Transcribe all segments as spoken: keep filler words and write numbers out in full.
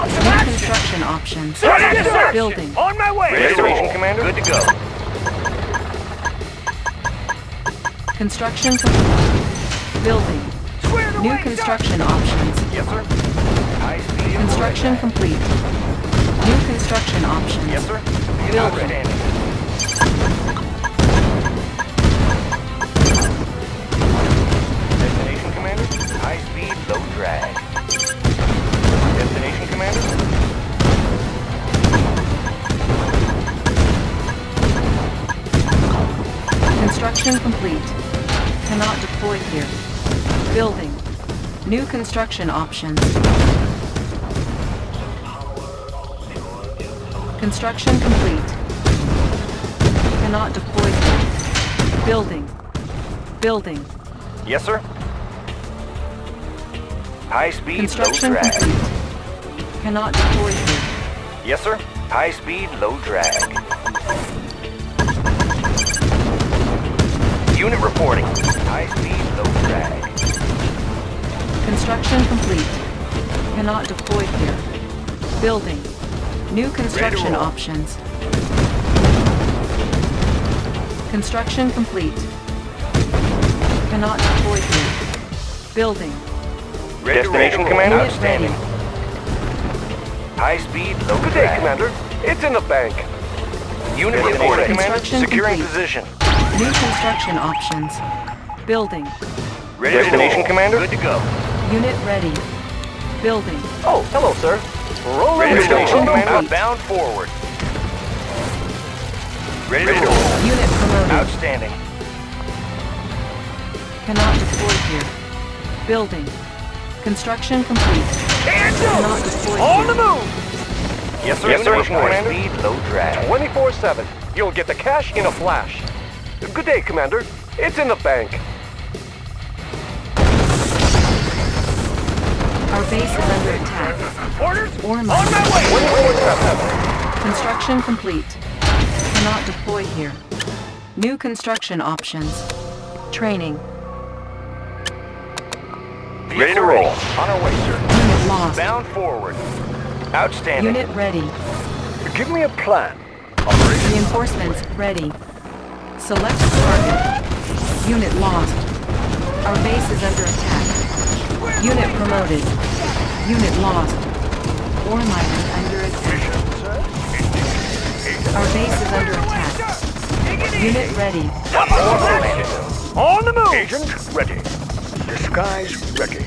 New construction options. Search. Building. On my way. Restoration, Commander. Good to go. Construction complete. Building. New construction options. Yes, sir. Construction complete. New construction options. Yes, sir. Building. Destination, Commander. High speed, low drag. Destination, Commander. Construction complete. Cannot deploy here. Building. New construction options. Construction complete. Cannot deploy. Building. Building. Yes, sir. High speed, construction low drag. Complete. Cannot deploy. Yes, sir. High speed, low drag. Unit reporting. High speed, low drag. Construction complete. Cannot deploy here. Building. New construction options. Construction complete. Cannot deploy here. Building. Destination, Commander. Outstanding. High speed, low drag. Good day, Commander. It's in the bank. Unit reporting, Commander. Securing position. New construction options. Building. Destination, Commander. Good to go. Unit ready. Building. Oh, hello, sir. Roll ready to station, Commander. Bound forward. Ready, ready to roll. Unit promoted. Outstanding. Cannot deploy here. Building. Construction complete. Cancel. Cannot deploy here. On the move. Yes, sir. Yes, sir. Commander. Speed, low drag. twenty-four seven. You'll get the cash in a flash. Good day, Commander. It's in the bank. Our base is under attack. Orders? Or on my way! Construction complete. Cannot deploy here. New construction options. Training. Ready to roll. On our way, sir. Unit lost. Bound forward. Outstanding. Unit ready. Give me a plan. Operation. Reinforcements ready. Select target. Unit lost. Our base is under attack. Unit promoted. Unit lost. Ore miner under attack. Our base is under attack. Unit ready. On the move! Agent ready. Disguise ready.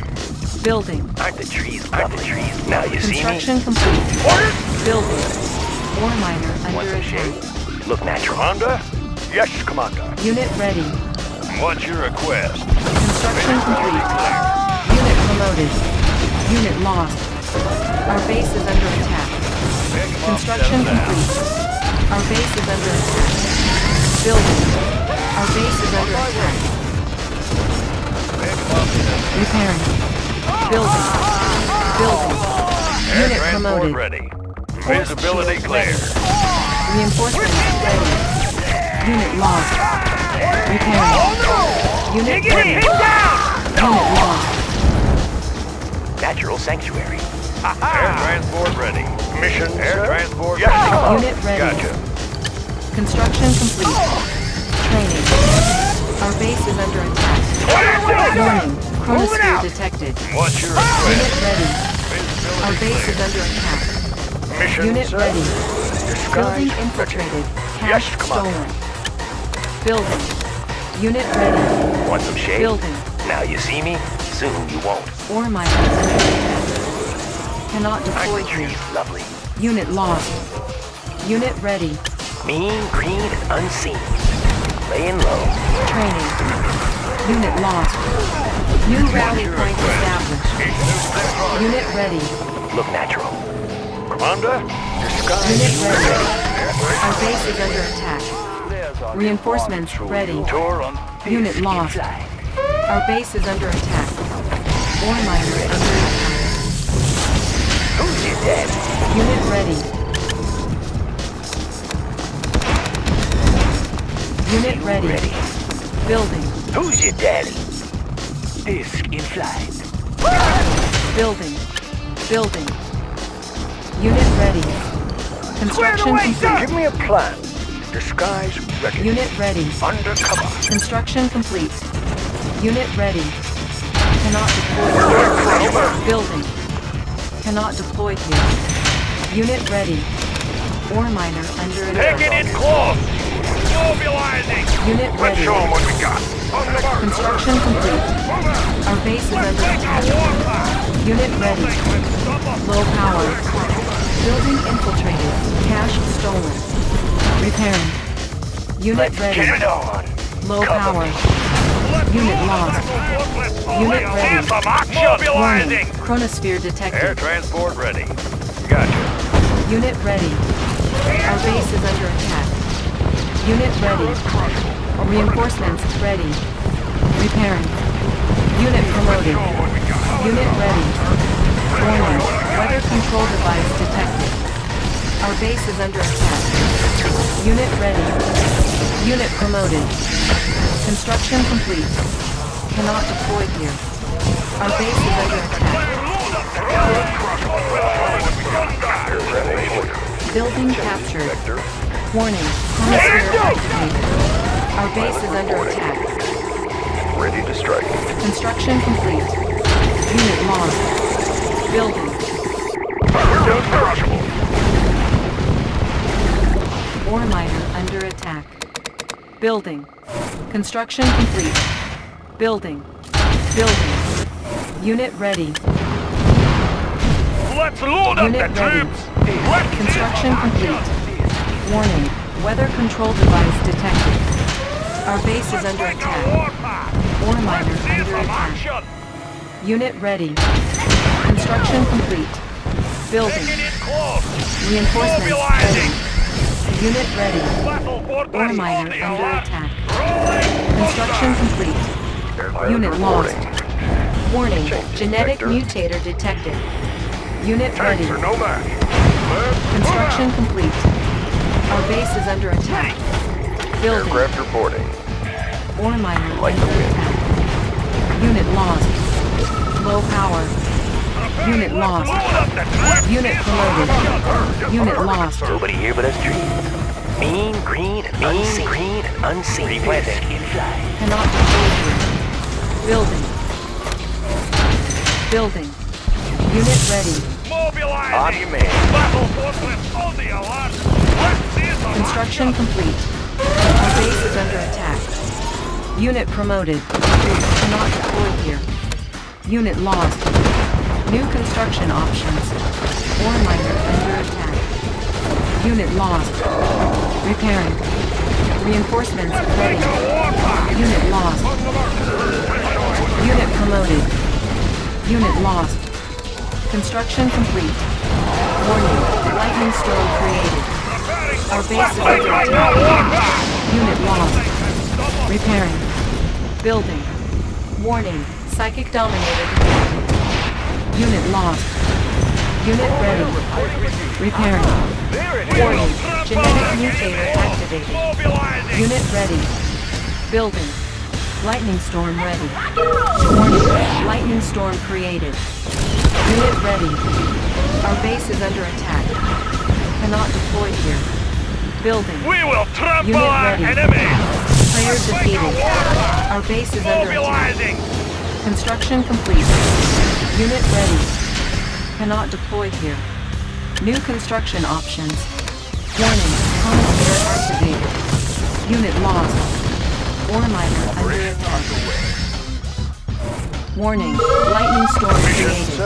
Building. Aren't the trees lovely? Aren't the trees? Now you see me? Construction complete. Orders? Building. Ore miner under attack. Look natural. Commander? Yes, Commander. Unit ready. What's your request? Construction complete. Promoted. Unit lost. Our base is under attack. Construction complete. Our base is under attack. Building. Our base is under attack. Repairing. Building. Building. Unit promoted. Visibility clear. Reinforcements ready. Unit lost. Repairing. Unit ready. Unit lost. Natural sanctuary. Aha. Air transport ready. Mission air sir? Transport yes. Ready. Unit ready. Gotcha. Construction complete. Training. Our base is under attack. Warning. Chronosphere detected. What's your request? Unit ready. Our base is under attack. Mission unit sir? Ready. Building infiltrated. Cash yes, stolen. Building. Unit ready. Want some shade? Building. Now you see me? Soon you won't. Or my cannot deploy trees. Lovely. Unit lost. Unit ready. Mean, green, and unseen. Laying low. Training. Unit lost. New rally point established. Unit ready. Look natural. Commander, your sky. Unit ready. Our base is under attack. Reinforcements ready. Unit lost. Our base is under attack. Ore miner under attack. Who's your dad? Unit ready. Unit ready. Ready. Building. Who's your daddy? Disc in flight. Building. Building. Unit ready. Construction complete. Give me a plan. Disguise ready. Unit ready. Undercover. Construction complete. Unit ready. Cannot deploy. Building. Cannot deploy here. Unit ready. Ore miner under attack. Taking it close. Mobilizing. Unit ready. Let's show them what we got. Construction complete. Our base is under attack. Unit ready. Low power. Building infiltrated. Cash stolen. Repairing. Unit ready. Low power. Unit lost. Unit ready. Mobilizing. Chronosphere detected. Air transport ready. Gotcha. Unit ready. Our base is under attack. Unit ready. Reinforcements ready. Repairing. Unit promoted. Unit ready. Warning. Weather control device detected. Our base is under attack. Unit ready. Unit promoted. Construction complete. Cannot deploy here. Our base is under attack. Building captured. Warning. Chronosphere activated. Our base is under attack. Ready to strike. Construction complete. Unit lost. Building. Ore miner under attack. Building. Construction complete. Building. Building. Unit ready. Let's load up the troops. Construction complete. Warning. Weather control device detected. Our base is under attack. Ore miner under attack. Unit ready. Construction complete. Building. Reinforcements ready. Unit ready. Ore miner under attack. Construction complete. Unit lost. Warning. Genetic mutator detected. Unit ready. Construction complete. Our base is under attack. Building. Aircraft reporting. Ore miner under attack. Unit lost. Low power. Unit lost. Unit promoted. Unit lost. Nobody here but us trees. Mean, green, and unseen. Green, and unseen. Weather can fly. Cannot deploy. Building. Building. Unit ready. Mobilizing. Battle forces on the alarm. Construction complete. Our base is under attack. Unit promoted. Cannot deploy here. Unit lost. New construction options. Ore miner under attack. Unit lost. Repairing. Reinforcements ready. Unit lost. Unit promoted. Unit lost. Construction complete. Warning. Lightning storm created. Our base is under attack. Unit lost. Repairing. Building. Warning. Psychic dominated. Unit lost. Unit ready. Repairing. Warning. Genetic mutator activated. Unit ready. Building. Lightning storm ready. Warning. Lightning storm created. Unit ready. Our base is under attack. Cannot deploy here. Building. We will trample our enemy. Player defeated. Our base is under attack. Construction complete. Unit ready. Cannot deploy here. New construction options. Warning. Chronosphere activated. Unit lost. Ore miner under attack. Warning. Lightning storm created.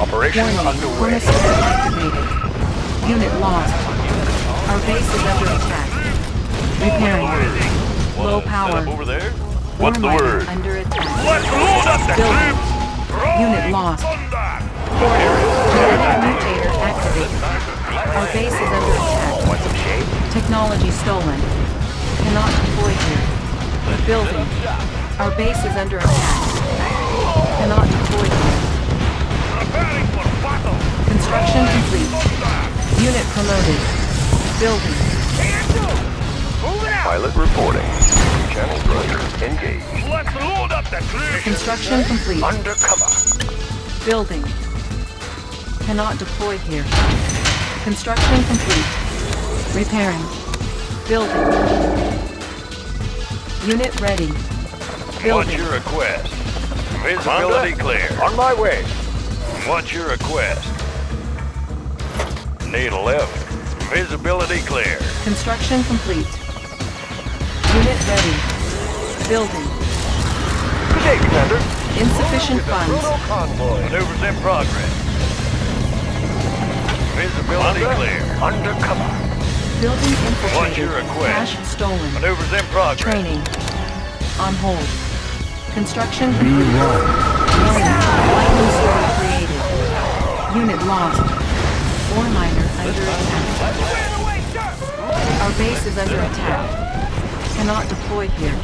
Operation underway. Warning. Chronosphere activated. Unit lost. Our base is under attack. Repairing. Low power. What's the word? Under attack. Let's load up the troops. Unit lost. Genetic mutator activated. Our base is under attack. Technology stolen. Cannot deploy here. Building. Our base is under attack. Cannot deploy here. Construction complete. Unit promoted. Building. Pilot reporting. Channel brother engaged. Let's load up the troops. Construction complete. Undercover. Building. Cannot deploy here. Construction complete. Repairing. Building. Unit ready. Building. What's your request? Visibility clear. On my way. What's your request? Need eleven. Visibility clear. Construction complete. Unit ready. Building. Good day, Commander. Insufficient funds. Maneuvers in progress. Visibility under, clear. Under cover. Building infiltrated. What's your request? Cash stolen. Maneuvers in progress. Training. On hold. Construction complete. New story created. Unit lost. Ore miner under attack. Our base is under attack. Cannot deploy here.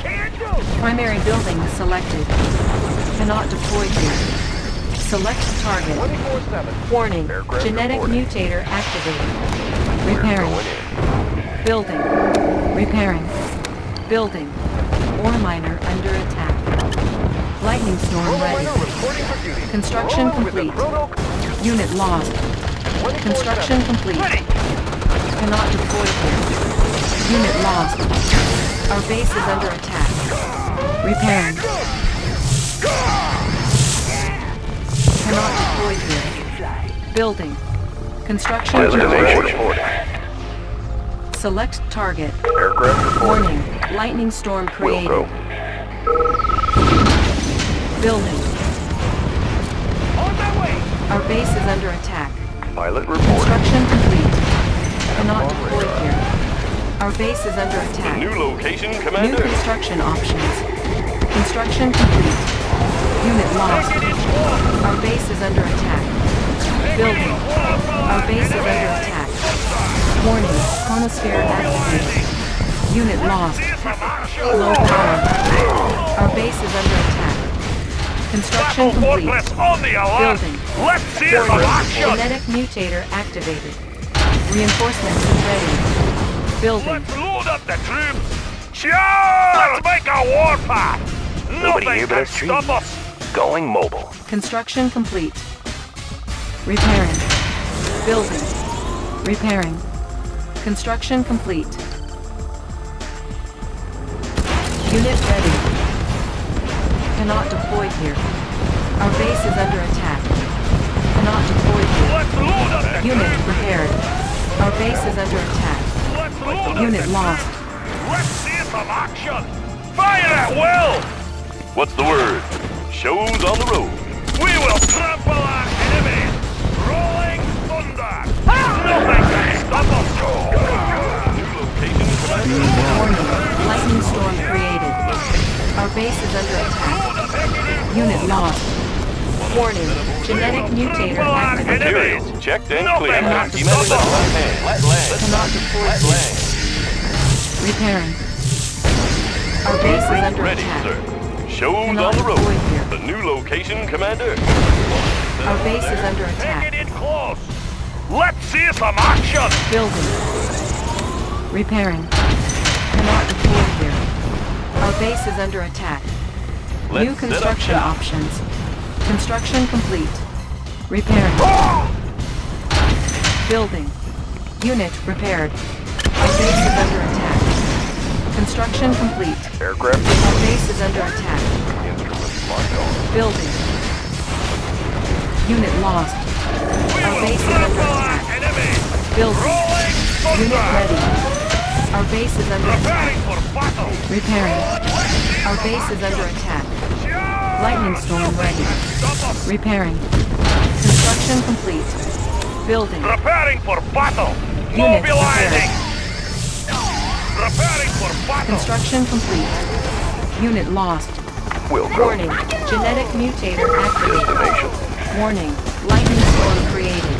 Primary building selected. Cannot deploy here. Select target. Warning. Genetic mutator activated. Repairing. Building. Repairing. Building. Ore miner under attack. Lightning storm ready. Construction complete. Unit lost. Construction complete. Cannot deploy here. Unit lost. Our base is under attack. Repairing. Cannot deploy here. Building. Construction complete. Select target. Aircraft warning. Lightning storm created. We'll building. On my way. Our base is under attack. Pilot report. Construction complete. Cannot deploy here. Our base is under attack. New location, Commander. New construction options. Construction complete. Unit lost. Our base is under attack. Building. Our base is under attack. Warning. Chronosphere activated. Unit lost. Low power. Our base is under attack. Construction complete. Building. Genetic mutator activated. Reinforcements ready. Building. Let's load up the troops. Sure! Let's make a warpath. Nobody can stop us. Going mobile. Construction complete. Repairing. Building. Repairing. Construction complete. Unit ready. Cannot deploy here. Our base is under attack. Cannot deploy here. Unit repaired. Our base is under attack. Unit lost. Let's see some action. Fire at will. What's the word? Shows on the road. We will trample our enemies. Rolling thunder. Nothing can stop us. New location. Warning. Lightning storm created. Our base is under attack. Unit lost. Warning. Genetic mutator activated. Checked and cleared. Cannot deploy. Repairing. Our base is under ready, attack. Sir. Shows on the road. Here. The new location, Commander. Our base is under attack. Get in close. Let's see some action. Building. Repairing. Cannot deploy here. Our base is under attack. Let's new construction options. Construction complete. Repairing. Oh! Building. Unit repaired. Our base is under attack. Construction complete. Aircraft. Our base is under attack. Building. Unit lost. Our base is under attack. Building. Unit ready. Our base is under attack. Repairing. Our base is under attack. Lightning storm ready. Repairing. Construction complete. Building. Preparing for battle. Mobilizing. Preparing for battle. Construction complete. Unit lost. Will warning. Genetic mutator activated. Warning. Lightning storm created.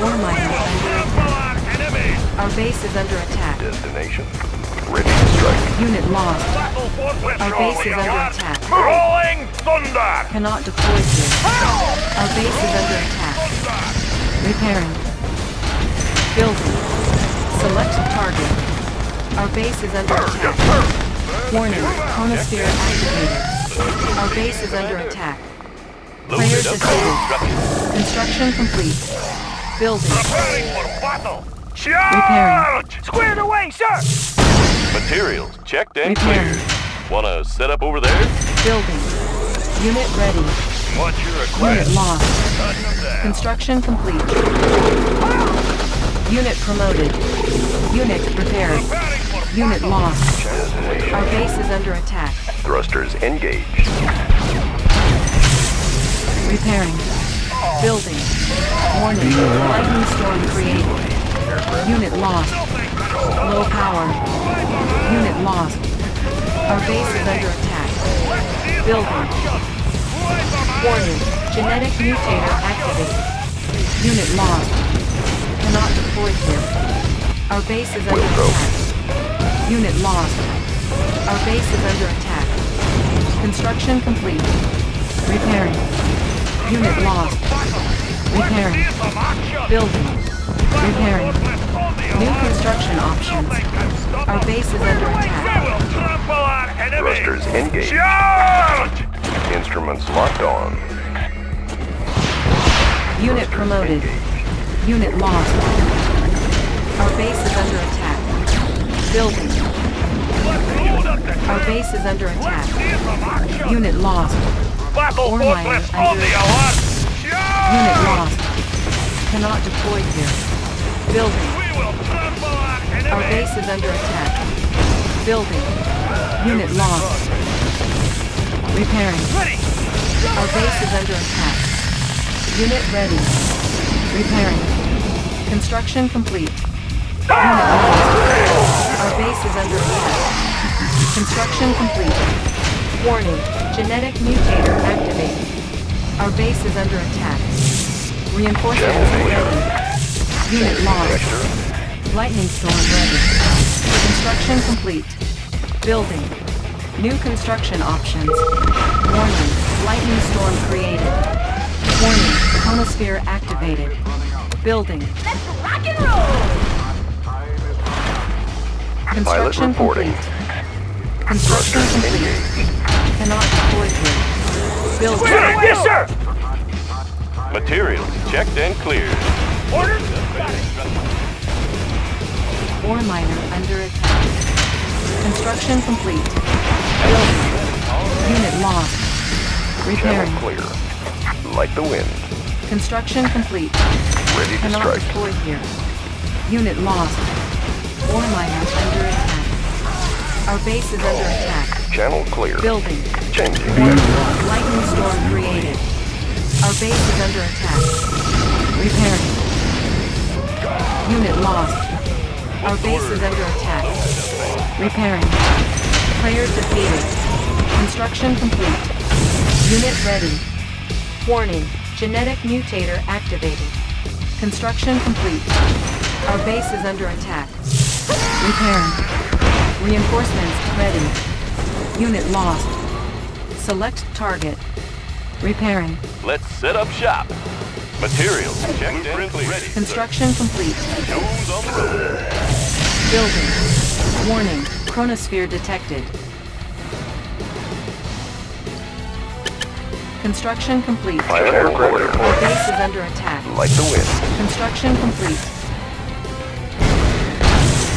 Ore miner under attack. Our base is under attack. Destination. Ready to strike. Unit lost. Our base is under attack. Rolling thunder. Cannot deploy here. Our base is under attack. Repairing. Building. Select target. Our base is under attack. Warning, chronosphere activated. Our base is under attack. Player disabled. Construction complete. Building. Preparing for battle. Charge! Repairing. Squared away, sir! Materials checked and Repairing. cleared. Wanna set up over there? Building. Unit ready. What's your request? Unit lost. Construction complete. Ah! Unit promoted. Unit repaired. Unit lost. Our base is under attack. Thrusters engaged. Repairing. Building. Warning. Lightning storm created. Unit lost. Low power. Unit lost. Our base is under attack. Building. Warning. Genetic mutator activated. Unit lost. Cannot deploy here. Our base is under attack. Unit lost. Our base is under attack. Construction complete. Repairing. Unit lost. Repairing. Building. Repairing. New construction options. Our base is under attack. Thrusters engaged. Instruments locked on. Unit promoted. Unit lost. Our base is under attack. Building. Our base is under attack. Unit lost. Battle fortress on the alert! Unit lost. Cannot deploy here. Building. We will trample our enemy. Our base is under attack. Building. Unit lost. Repairing. Ready. Our base is under attack. Unit ready. Repairing. Construction complete. Unit lost. Our base is under attack. Construction complete. Warning, genetic mutator activated. Our base is under attack. Reinforcements ready. Unit lost. Lightning storm ready. Construction complete. Building. New construction options. Warning, lightning storm created. Warning, chronosphere activated. Building. Let's rock and roll! Construction complete. Construction complete. Cannot deploy here. Building. Yes, sir! Materials checked and cleared. Orders. Ore miner under attack. Construction complete. Building. Unit lost. Repairing. Clear. Like the wind. Construction complete. Ready to Cannot strike. Deploy here. Unit lost. Ore miner under attack. Our base is under attack. Channel clear. Building. Changing. Lightning storm created. Our base is under attack. Repairing. Unit lost. Our base is under attack. Repairing. Player defeated. Construction complete. Unit ready. Warning. Genetic mutator activated. Construction complete. Our base is under attack. Repairing. Reinforcements ready. Unit lost. Select target. Repairing. Let's set up shop. Materials checked and ready. Construction complete. Building. Warning. Chronosphere detected. Construction complete. Our base is under attack. Like the wind. Construction complete.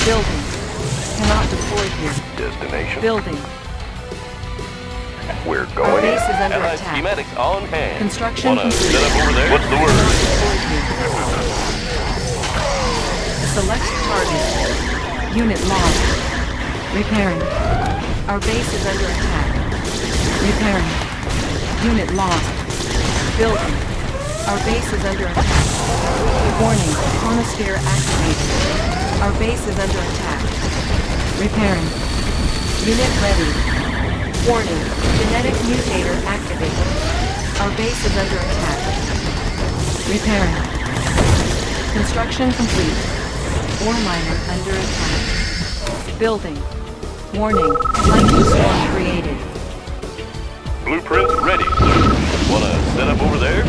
Building. Cannot deploy here. Destination. Building. We're going Our base in. Is under Allied attack. Schematics on hand. Construction Wanna complete. Set up over there? What's the word? Select target. Unit lost. Repairing. Our base is under attack. Repairing. Unit lost. Building. Our base is under attack. Warning. Chronosphere activated. Our base is under attack. Repairing. Unit ready. Warning, genetic mutator activated. Our base is under attack. Repairing. Construction complete. Ore miner under attack. Building. Warning, lightning storm created. Blueprint ready. Wanna set up over there?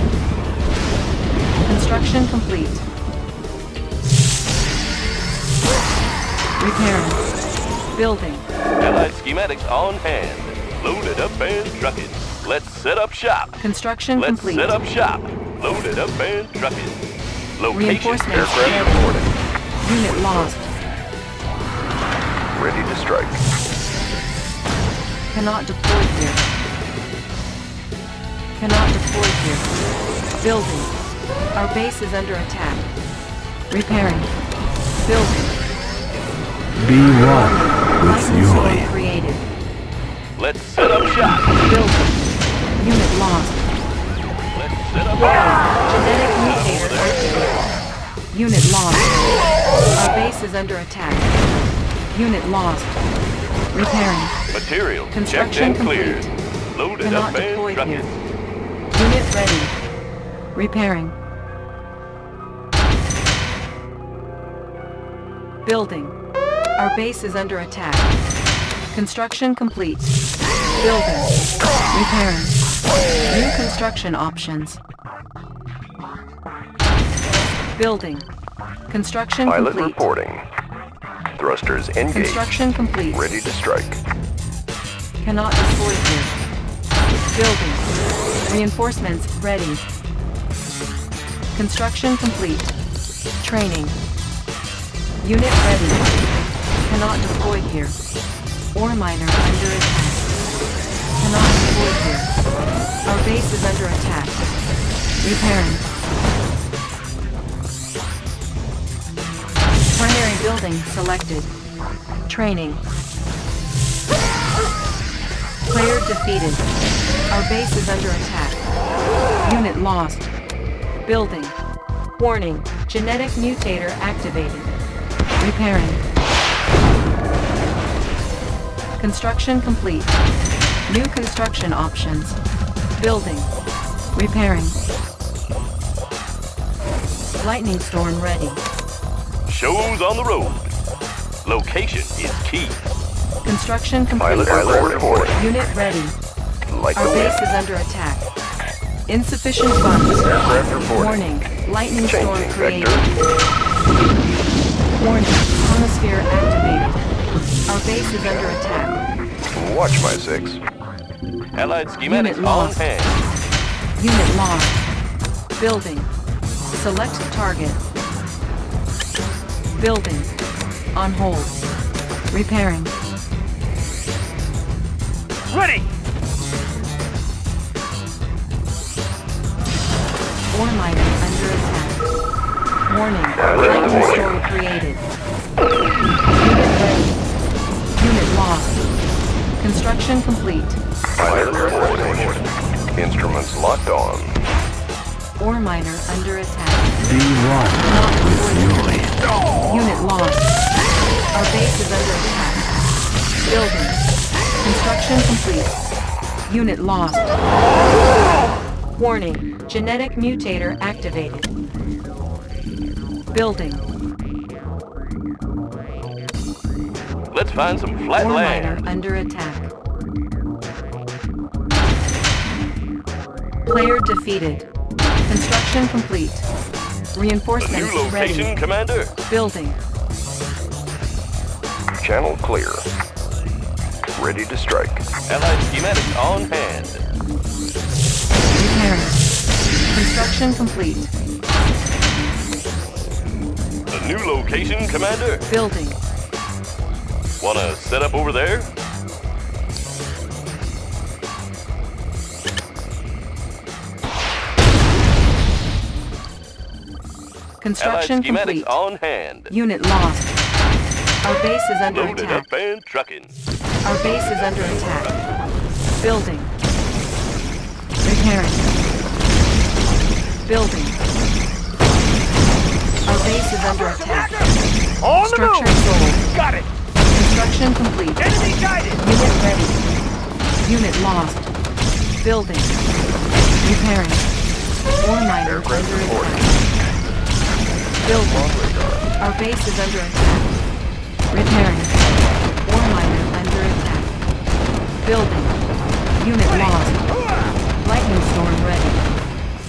Construction complete. Repairing. Building. Allied schematics on hand. Loaded up and trucking. Let's set up shop. Construction Let's complete. Let's set up shop. Loaded up and trucking. Location aircraft reported. Unit lost. Ready to strike. Cannot deploy here. Cannot deploy here. Building. Our base is under attack. Repairing. Building. Be one with Yuli. Created. Let's set up shop. Building. Unit lost. Let's set up shop. Genetic mutator active. Unit lost. Our base is under attack. Unit lost. Repairing. Material checked and cleared. Loaded up and trucking. Unit ready. Repairing. Building. Our base is under attack. Construction complete. Building. Repairing. New construction options. Building. Construction complete. Pilot reporting. Thrusters engaged. Construction complete. Ready to strike. Cannot deploy here. Building. Reinforcements ready. Construction complete. Training. Unit ready. Cannot deploy here. Ore miner under attack. Cannot deploy here. Our base is under attack. Repairing. Primary building selected. Training. Player defeated. Our base is under attack. Unit lost. Building. Warning. Genetic mutator activated. Repairing. Construction complete. New construction options. Building. Repairing. Lightning storm ready. Shows on the road. Location is key. Construction complete. Pilot, pilot reporting. Unit ready. Like Our base wind. is under attack. Insufficient funds. Warning. Lightning Changing storm created. Vector. Warning, Chronosphere activated. Our base is under attack. Watch my six. Allied schematics on hand. Unit lost. Building. Select target. Building. On hold. Repairing. Ready! Ore miner under attack. Warning, lightning storm created. Unit ready. Unit lost. Construction complete. Pilot reporting. Instruments locked on. Ore miner under attack. D one with Yuli. Unit lost. Our base is under attack. Building. Construction complete. Unit lost. Warning, genetic mutator activated. Building. Let's find some flat Ore land. Miner under attack. Player defeated. Construction complete. Reinforcements new location, ready. Commander. Building. Channel clear. Ready to strike. Allied schematics on hand. Repairing. Construction complete. New location, Commander. Building. Wanna set up over there? Construction Allied complete. On hand. Unit lost. Our base is under Loaded attack. Up and trucking. Our base is under attack. Building. Repairing. Building. Our base is under attack. On the move! Sold. Got it! Construction complete. Enemy guided! Unit ready. Unit lost. Building. Repairing. Ore miner under attack. Building. Our base is under attack. Repairing. Ore miner under attack. Building. Unit lost. Lightning storm ready.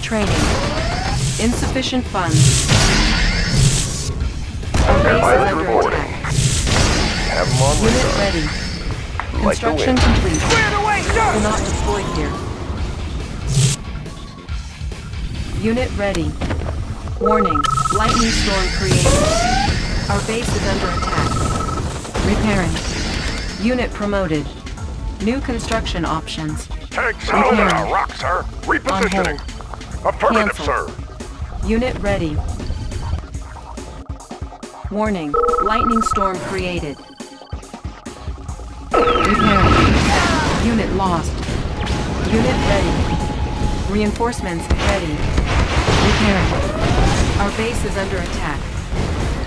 Training. Insufficient funds. Our base is under reporting. attack. Have them on Unit radar. ready. Construction like complete. Clear the way, sir! Will not deploy here. Unit ready. Warning, lightning storm created. Our base is under attack. Repairing. Unit promoted. New construction options. Tanks out on our rock, sir. Repositioning. Affirmative, sir. Unit ready. Warning, lightning storm created. Repairing. Unit lost. Unit ready. Reinforcements ready. Repairing. Our base is under attack.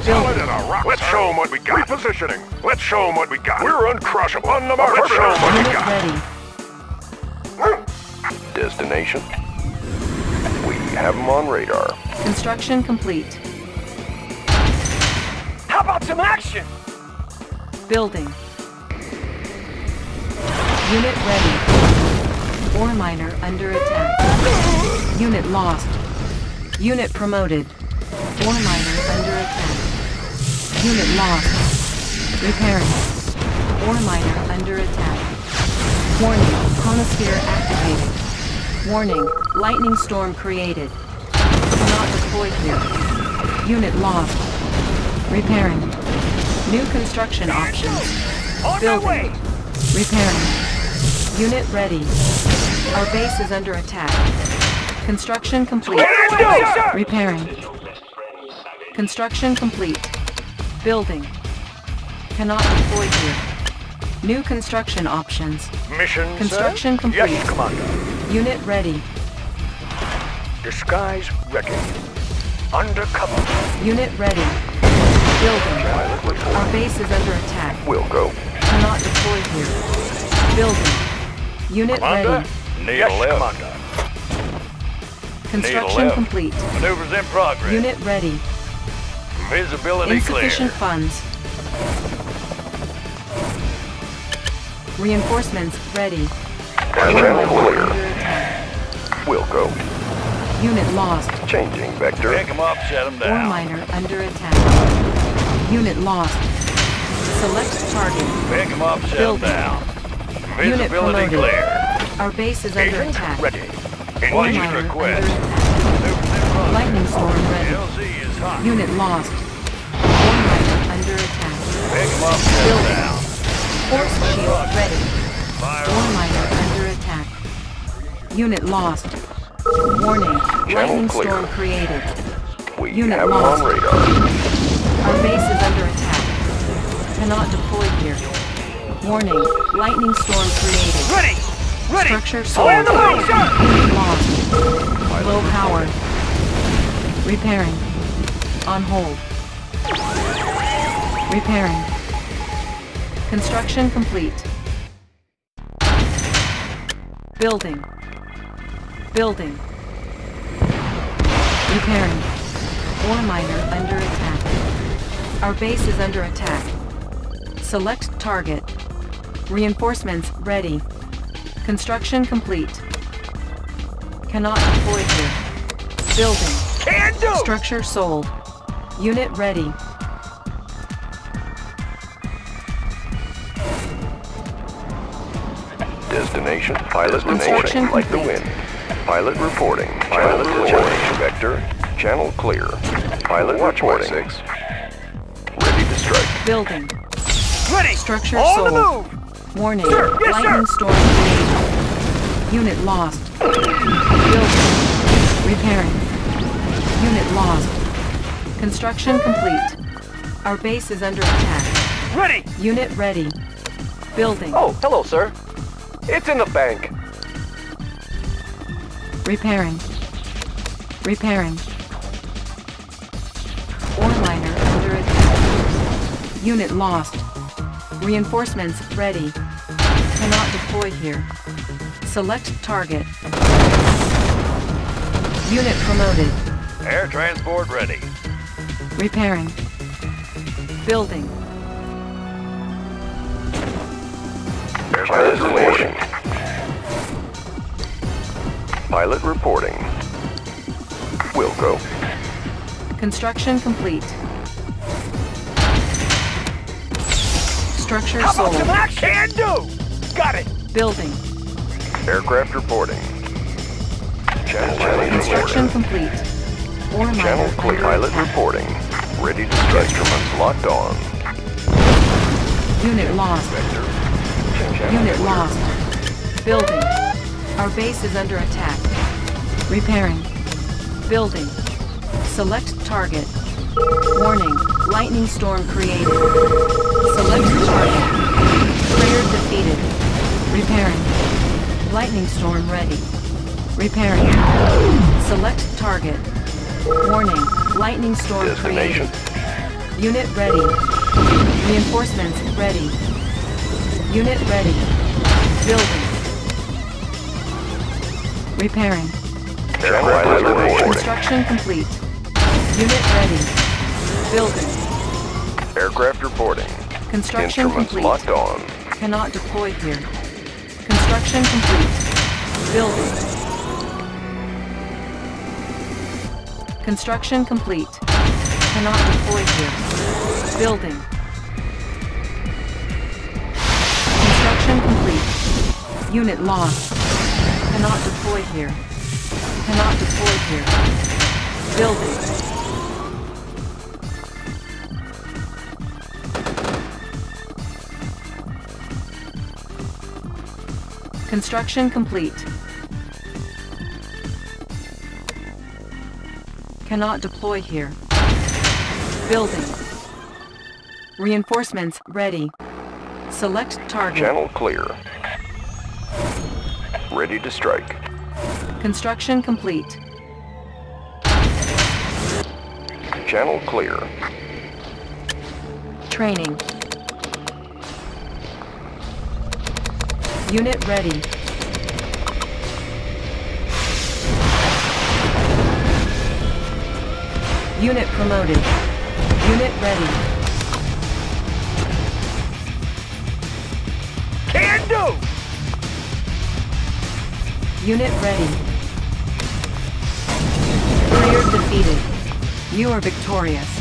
Rock, Let's sir. show them what we got. Repositioning. Let's show them what we got. We're uncrushable. On the mark. Let's show them what we got. Ready. Destination. We have them on radar. Construction complete. How about some action? Building. Unit ready. Ore miner under attack. Unit lost. Unit promoted. Ore miner under attack. Unit lost. Repairing. Ore miner under attack. Warning, chronosphere activated. Warning, lightning storm created. Cannot deploy here. Unit lost. Repairing. New construction options. Building. Repairing. Unit ready. Our base is under attack. Construction complete. Repairing. Construction complete. Building. Cannot deploy here. New construction options. Mission, Construction sir? complete. Yes, Commander. Unit ready. Disguise ready. Undercover. Unit ready. Building. Our base is under attack. We'll go. Cannot deploy here. Building. Unit Commander, ready. Need yes, left. Commander. Construction need complete. Maneuvers in progress. Unit ready. Visibility Insufficient clear. funds. Reinforcements ready. Clear. We'll go. Unit lost. Changing vector. Pick them up, shut them down. Ore miner under attack. Unit lost. Select target. Pick them up, shut them down. Visibility clear. Our base is Agent under attack. Ready. Engine request. Lightning storm ready. L Z is hot. Unit lost. Ore miner under attack. Pick him up, building. Down. Force shield ready. Ore miner under attack. Unit lost. Warning. Lightning storm created. We Unit lost. On radar. Our base is under attack. Cannot deploy here. Warning. Lightning storm created. Ready. Ready. Structure sold. Unit lost. Low power. Repairing. On hold. Repairing. Construction complete. Building. Building. Repairing. Ore miner under attack. Our base is under attack. Select target. Reinforcements ready. Construction complete. Cannot deploy here. Building. Can do. Structure sold. Unit ready. Destination. Pilot reporting like the wind. Pilot reporting. Pilot reporting. Vector. Channel clear. Pilot reporting. Ready to strike. Building. Ready. Structure All sold. On the move. Warning. Sir, yes, Lightning sir. storm created. Unit lost. Building. Repairing. Unit lost. Construction complete. Our base is under attack. Ready! Unit ready. Building. Oh, hello, sir. It's in the bank. Repairing. Repairing. Ore miner under attack. Unit lost. Reinforcements ready. Cannot deploy here. Select target. Unit promoted. Air transport ready. Repairing. Building. Pilot reporting. Pilot reporting. We'll go. Construction complete. Structure sold. Can do. Got it. Building. Aircraft reporting. Channel Construction complete. or minor. Channel clear. Pilot reporting. Ready to strike. Instruments locked on. Unit lost. Unit clear. Lost. Building. Our base is under attack. Repairing. Building. Select target. Warning. Lightning storm created. Select target. Player defeated. Repairing. Lightning storm ready. Repairing. Select target. Warning. Lightning storm created. Unit ready. Reinforcements ready. Unit ready. Building. Repairing. Construction complete. Unit ready. Building. Aircraft reporting. Construction complete. Instruments locked on. Cannot deploy here. Construction complete. Building. Construction complete. Cannot deploy here. Building. Construction complete. Unit lost. Cannot deploy here. Cannot deploy here. Building. Construction complete. Cannot deploy here. Building. Reinforcements ready. Select target. Channel clear. Ready to strike. Construction complete. Channel clear. Training. Unit ready. Unit promoted. Unit ready. Can do! Unit ready. Player defeated. You are victorious.